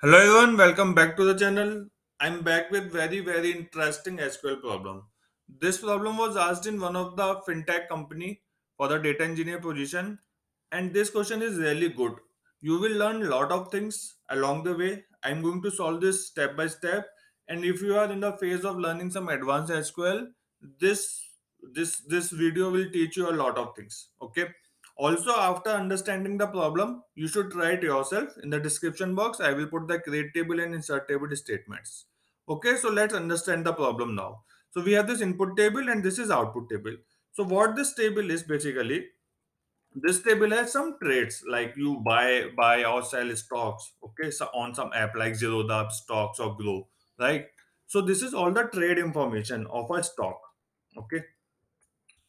Hello everyone, welcome back to the channel. I'm back with very interesting SQL problem. This problem was asked in one of the fintech company for the data engineer position, and this question is really good. You will learn a lot of things along the way. I'm going to solve this step by step, and if you are in the phase of learning some advanced SQL, this video will teach you a lot of things. Okay. Also, after understanding the problem, you should try it yourself. In the description box, I will put the create table and insert table statements. Okay, so let's understand the problem now. So we have this input table and this is output table. So what this table is basically, this table has some traits like you buy or sell stocks. Okay, so on some app like Zerodha stocks or Groww, right? So this is all the trade information of a stock. Okay,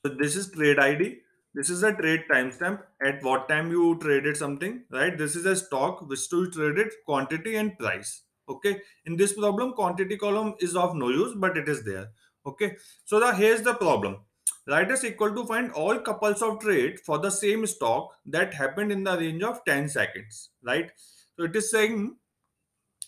so this is trade ID. This is a trade timestamp, at what time you traded something, right? This is a stock which you traded, quantity and price. Okay. In this problem, quantity column is of no use, but it is there. Okay. So here's the problem. Write a SQL to find all couples of trade for the same stock that happened in the range of 10 seconds, right? So it is saying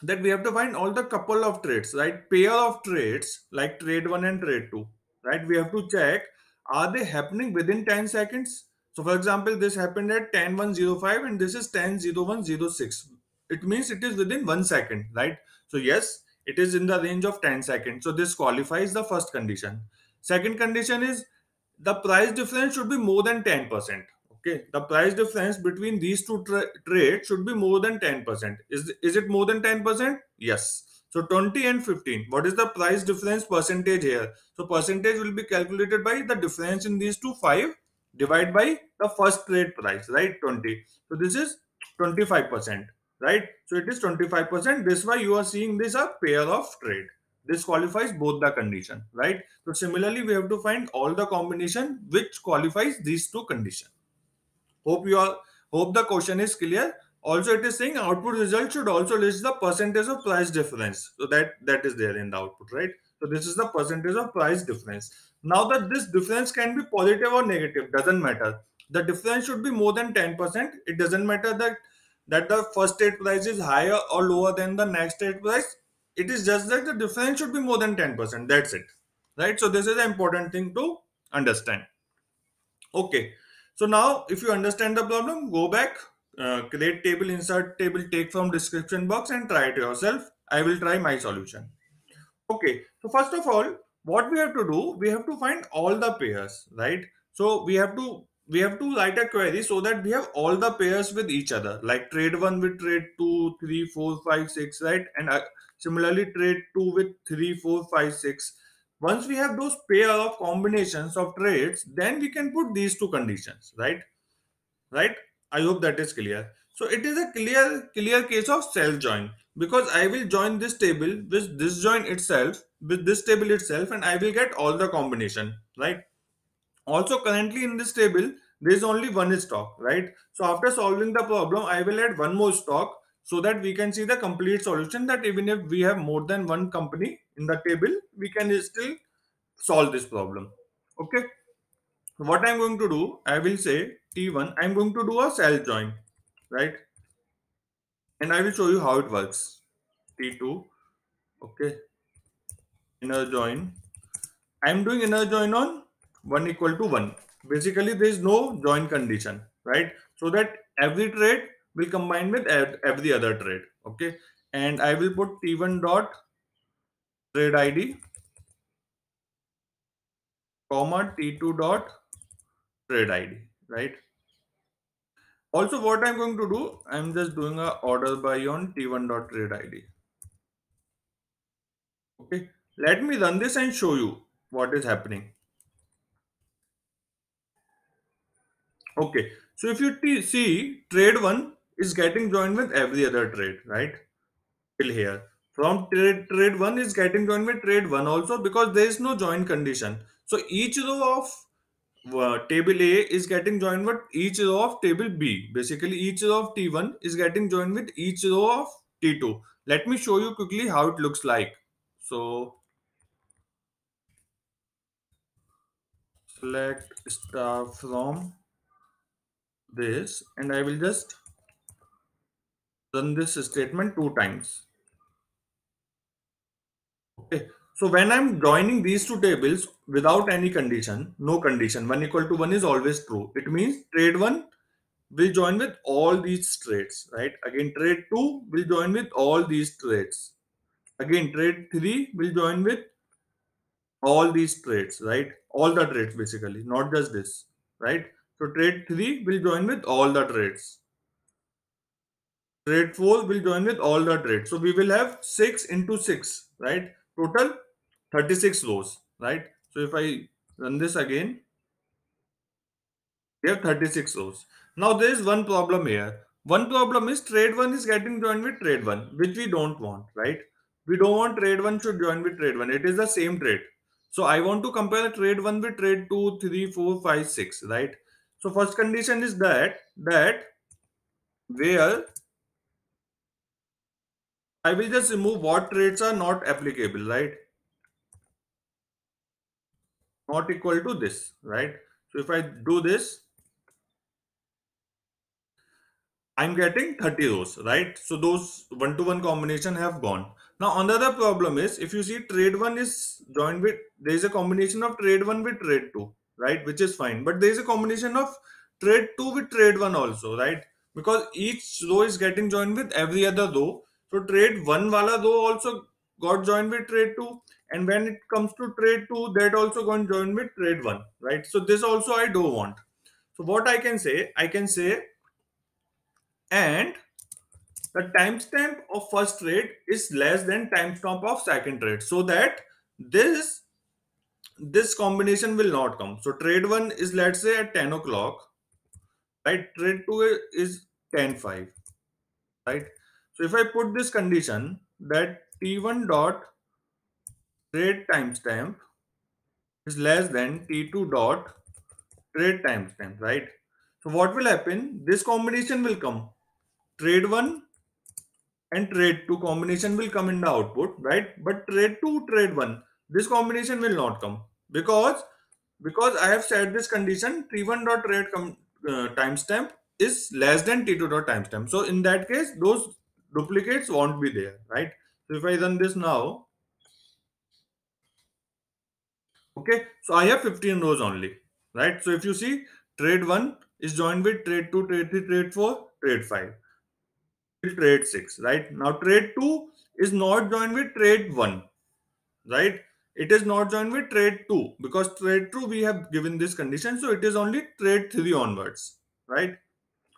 that we have to find all the couple of trades, right? Pair of trades like trade 1 and trade 2, right? We have to check, are they happening within 10 seconds? So for example, this happened at 10:01:05 and this is 10:01:06. It means it is within 1 second, right? So yes, it is in the range of 10 seconds. So this qualifies the first condition. Second condition is the price difference should be more than 10%. Okay. The price difference between these two trades should be more than 10%. Is it more than 10%? Yes. So 20 and 15, what is the price difference percentage here? So percentage will be calculated by the difference in these two 5 divided by the first trade price, right? 20. So this is 25%, right? So it is 25%. This is why you are seeing this a pair of trade. This qualifies both the condition, right? So similarly, we have to find all the combination which qualifies these two condition. Hope the question is clear. Also, it is saying output result should also list the percentage of price difference. So that is there in the output, right? So this is the percentage of price difference. Now that this difference can be positive or negative, doesn't matter. The difference should be more than 10%. It doesn't matter that the first trade price is higher or lower than the next trade price. It is just that the difference should be more than 10%. That's it, right? So this is an important thing to understand. Okay. So now if you understand the problem, go back. Create table, insert table, take from description box and try it yourself. I will try my solution. Okay, so first of all, what we have to do, we have to find all the pairs, right? So we have to write a query so that we have all the pairs with each other, like trade 1 with trade 2, 3, 4, 5, 6, right? And similarly trade 2 with 3, 4, 5, 6. Once we have those pair of combinations of trades, then we can put these two conditions, right? I hope that is clear. So it is a clear case of self join, because I will join this table with this join itself with this table itself, and I will get all the combination, right? Also, currently in this table there is only one stock, right? So after solving the problem, I will add one more stock so that we can see the complete solution, that even if we have more than one company in the table, we can still solve this problem. Okay. So what I'm going to do, I will say T1, I'm going to do a self join, right? And I will show you how it works. T2, okay, inner join. I'm doing inner join on 1 equal to 1. Basically, there is no join condition, right? So that every trade will combine with every other trade, okay? And I will put T1 dot trade ID, comma T2 dot trade ID, right? Also, what I'm going to do, I'm just doing a order by on T1 dot trade ID. Okay, let me run this and show you what is happening. Okay, so if you see, trade 1 is getting joined with every other trade, right? Till here, from trade 1 is getting joined with trade 1 also, because there is no join condition. So each row of table A is getting joined with each row of table B. Basically, each row of T1 is getting joined with each row of T2. Let me show you quickly how it looks like. So select star from this, and I will just run this statement 2 times. Okay. So when I'm joining these two tables without any condition, no condition, 1 equal to 1 is always true. It means trade 1 will join with all these trades, right? Again, trade 2 will join with all these trades. Again, trade 3 will join with all these trades, right? All the trades basically, not just this, right? So trade 3 will join with all the trades. Trade 4 will join with all the trades. So we will have 6 into 6, right? Total 36 rows, right? So if I run this again, we have 36 rows. Now there is one problem here. One problem is trade 1 is getting joined with trade 1, which we don't want, right? We don't want trade 1 should join with trade 1. It is the same trade. So I want to compare trade 1 with trade 2, 3, 4, 5, 6, right? So first condition is that where I will just remove what trades are not applicable, right? Not equal to this, right? So if I do this, I'm getting 30 rows, right? So those 1 to 1 combination have gone. Now another problem is, if you see trade 1 is joined with, there is a combination of trade 1 with trade 2, right? Which is fine, but there is a combination of trade 2 with trade 1 also, right? Because each row is getting joined with every other row. So trade 1 wala row also got joined with trade 2, and when it comes to trade 2, that also got joined with trade 1, right? So this also I don't want. So what I can say and the timestamp of first trade is less than timestamp of second trade, so that this combination will not come. So trade 1 is, let's say, at 10 o'clock, right? Trade 2 is 10:05, right? So if I put this condition that T1 dot trade timestamp is less than T2 dot trade timestamp, right? So what will happen? This combination will come. Trade 1 and trade 2 combination will come in the output, right? But trade 2, trade 1, this combination will not come because I have set this condition T1 dot trade timestamp is less than T2 dot timestamp. So in that case, those duplicates won't be there, right? So if I run this now, okay, so I have 15 rows only, right? So if you see, trade 1 is joined with trade 2, trade 3, trade 4, trade 5, trade 6, right? Now trade 2 is not joined with trade 1, right? It is not joined with trade 2 because trade 2 we have given this condition. So it is only trade 3 onwards, right?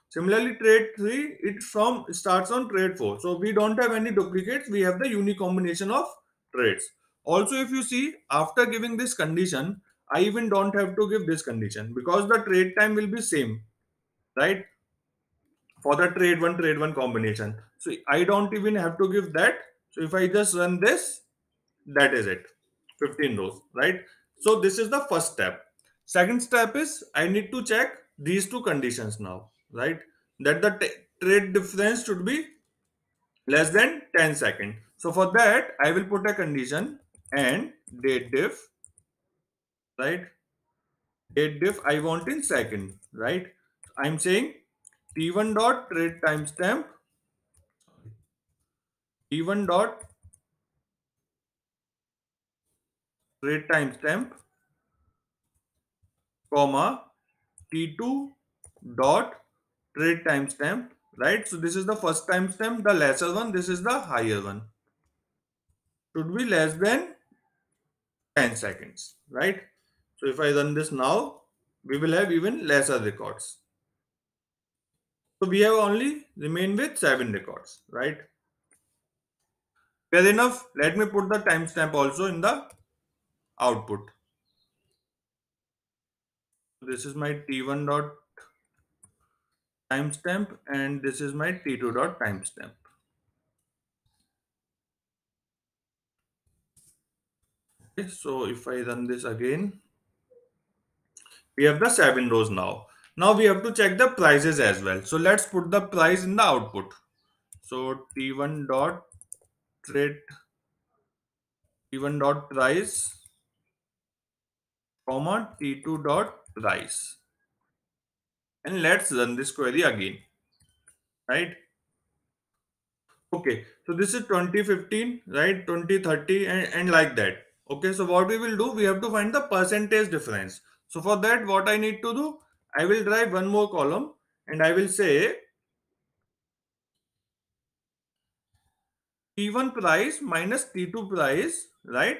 Similarly, trade 3, it starts on trade 4. So we don't have any duplicates. We have the unique combination of trades. Also, if you see, after giving this condition, I even don't have to give this condition because the trade time will be same, right? For the trade 1 combination. So I don't even have to give that. So if I just run this, that is it. 15 rows, right? So this is the first step. Second step is I need to check these two conditions now, right? That the trade difference should be less than 10 seconds. So for that, I will put a condition and date diff, right? Date diff I want in second, right? I'm saying T1 dot trade timestamp, T1 dot trade timestamp, comma, T2 dot trade timestamp, right? So this is the first timestamp, the lesser one, this is the higher one. Should be less than 10 seconds, right? So if I run this now, we will have even lesser records. So we have only remained with 7 records, right? Fair enough. Let me put the timestamp also in the output. This is my T1 dot timestamp and this is my T2 dot timestamp. Okay, so if I run this again, we have the 7 rows now. Now we have to check the prices as well. So let's put the price in the output. So T1 dot trade, T1 dot price, comma T2 dot price. And let's run this query again, right? Okay, so this is 2015, right? 2030 and like that. Okay, so what we will do, we have to find the percentage difference. So for that, what I need to do, I will drive one more column and I will say T1 price minus T2 price, right?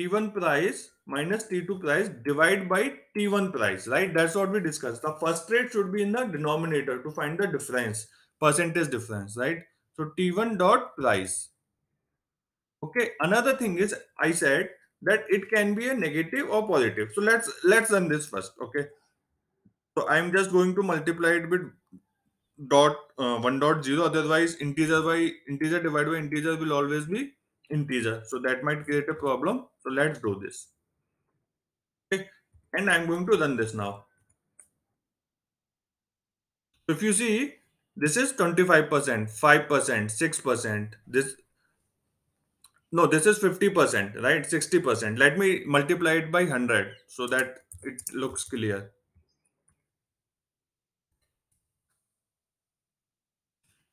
T1 price minus T2 price divided by T1 price, right? That's what we discussed. The first rate should be in the denominator to find the difference, percentage difference, right? So T1 dot price. Okay. Another thing is I said that it can be a negative or positive. So let's run this first. Okay. So I'm just going to multiply it with dot 1.0. Otherwise, integer divided by integer will always be integer. So that might create a problem. So let's do this. Okay. And I'm going to run this now. So if you see, this is 25%, 5%, 6%. This is 50%, right? 60%. Let me multiply it by 100 so that it looks clear.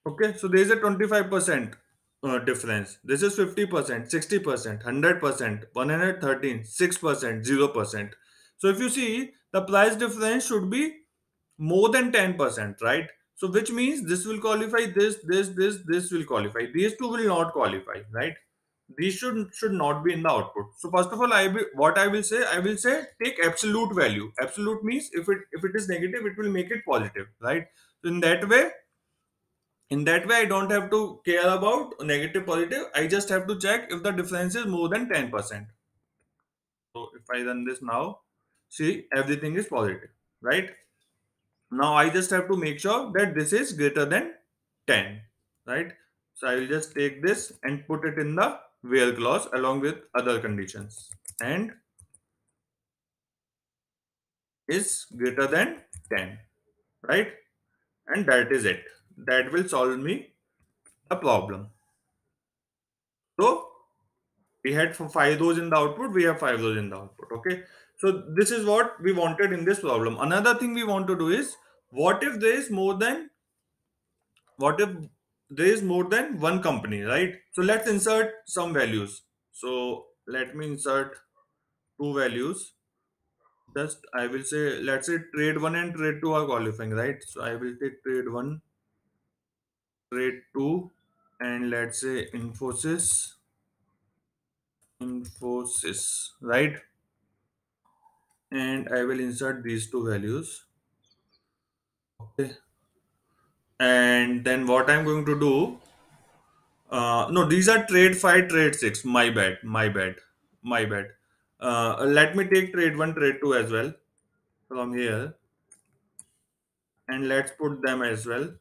Okay, so there is a 25% difference. This is 50%, 60%, 100%, 113, 6%, 0%. So if you see, the price difference should be more than 10%, right? So which means this will qualify, this will qualify. These two will not qualify, right? These should not be in the output. So first of all, I will say take absolute value. Absolute means if it is negative, it will make it positive, right? So in that way, I don't have to care about negative, positive. I just have to check if the difference is more than 10%. So if I run this now, see, everything is positive, right? Now I just have to make sure that this is greater than 10, right? So I will just take this and put it in the where clause along with other conditions, and is greater than 10, right? And that is it. That will solve me a problem. So we had 5 rows in the output, we have 5 rows in the output. Okay. So this is what we wanted in this problem. Another thing we want to do is, what if there is more than one company, right? So let's insert some values. So let me insert 2 values. Just I will say, let's say trade 1 and trade 2 are qualifying, right? So I will take trade 1, trade 2, and let's say Infosys, right? And I will insert these 2 values. Okay. And then what I'm going to do, these are trade 5, trade 6. My bad. Let me take trade 1, trade 2 as well from here. And let's put them as well.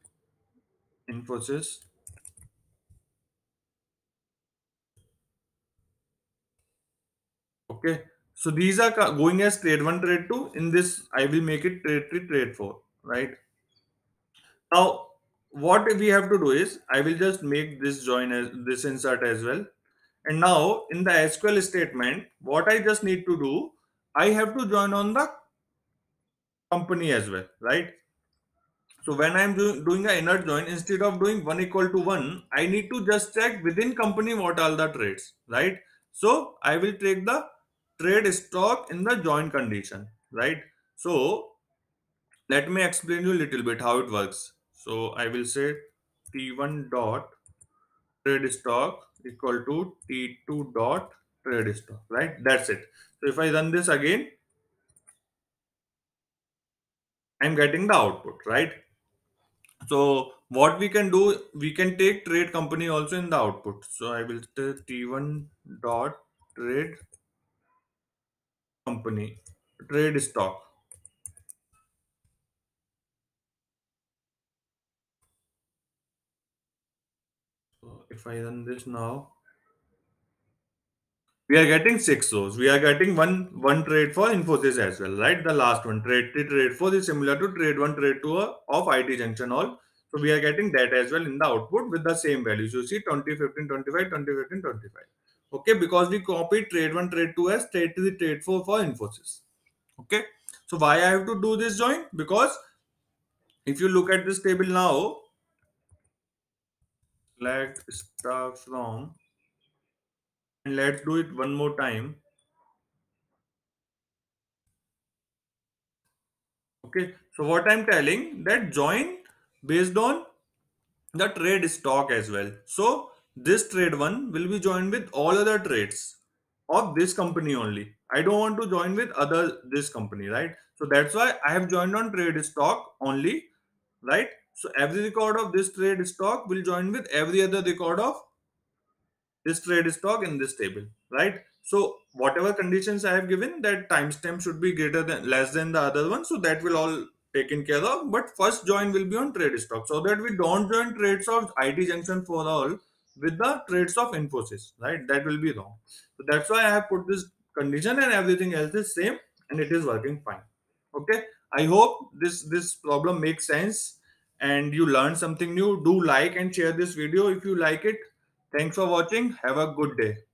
Infosys. Okay. So these are going as trade 1, trade 2. In this, I will make it trade 3, trade 4, right? Now, what we have to do is, I will just make this join as this insert as well. And now in the SQL statement, what I just need to do, I have to join on the company as well, right? So when I'm doing an inner join, instead of doing 1 equal to 1, I need to just check within company what are the trades, right? So I will take the trade stock in the join condition, right? So let me explain you a little bit how it works. So I will say T1 dot trade stock equal to T2 dot trade stock, right? That's it. So if I run this again, I'm getting the output, right? So what we can do, we can take trade company also in the output. So I will say T1 dot trade company, trade stock. If I run this now, we are getting 6 rows. We are getting one trade for Infosys as well, right? The last one, trade 3, trade 4, is similar to trade 1, trade 2 of ITJunction4All. So we are getting that as well in the output with the same values. You see 20, 15, 25, 20, 15, 25. Okay, because we copied trade 1, trade 2 as trade 3, trade 4 for Infosys. Okay, so why I have to do this join? Because If you look at this table now, select star from, and let's do it one more time. Okay, so what I'm telling, that join based on the trade stock as well. So this trade one will be joined with all other trades of this company only. I don't want to join with other this company, right? So that's why I have joined on trade stock only, right? So every record of this trade stock will join with every other record of this trade stock in this table, right? So whatever conditions I have given, that timestamp should be greater than less than the other one. So that will all taken care of. But first join will be on trade stock, so that we don't join trades of ITJunction4All with the trades of Infosys, right? That will be wrong. So that's why I have put this condition, and everything else is same, and it is working fine. Okay, I hope this problem makes sense and you learn something new. Do like and share this video if you like it. Thanks for watching. Have a good day.